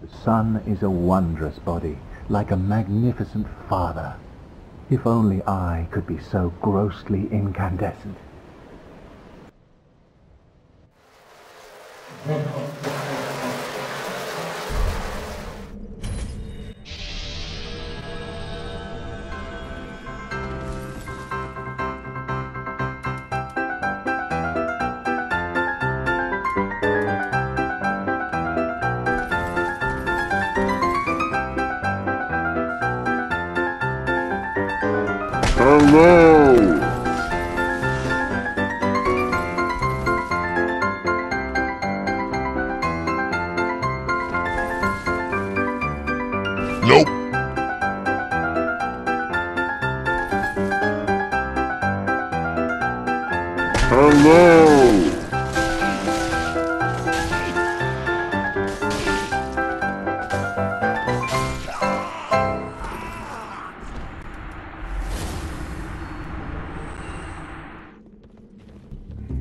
The sun is a wondrous body, like a magnificent father. If only I could be so grossly incandescent. Hello! Nope! Hello!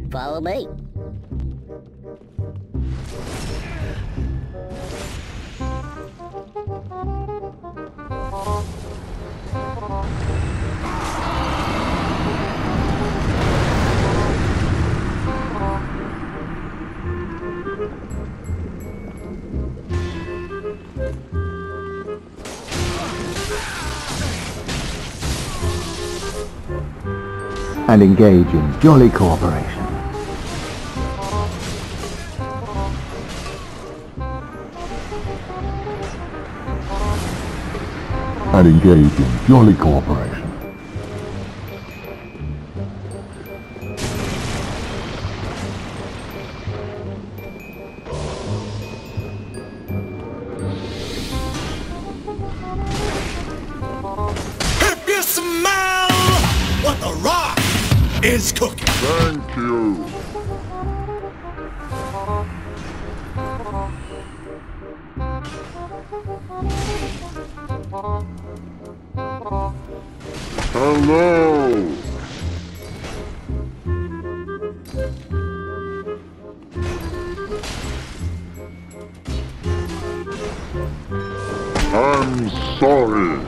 Follow me. And engage in jolly cooperation. And engage in jolly cooperation. If you smell what the rock is cooking. Thank you. Hello! I'm sorry.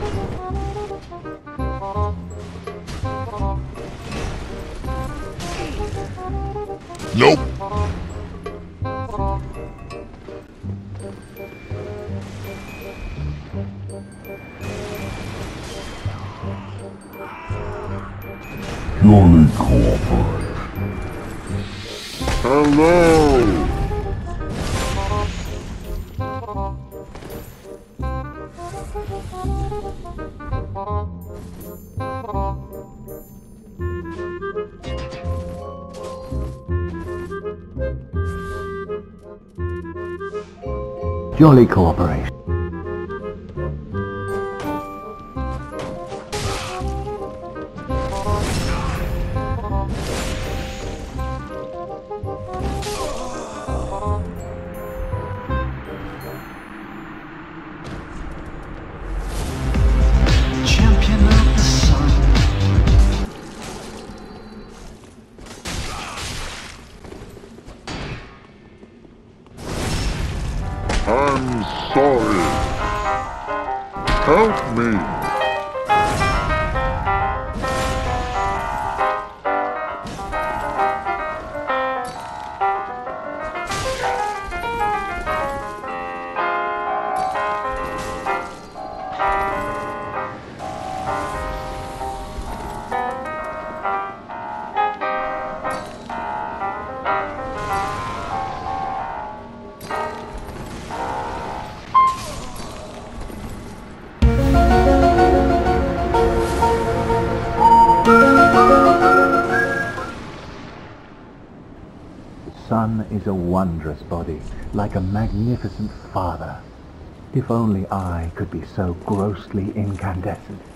Nope! Jolly cooperate. Hello! Jolly cooperate. I'm sorry. Help me. The sun is a wondrous body, like a magnificent father. If only I could be so grossly incandescent.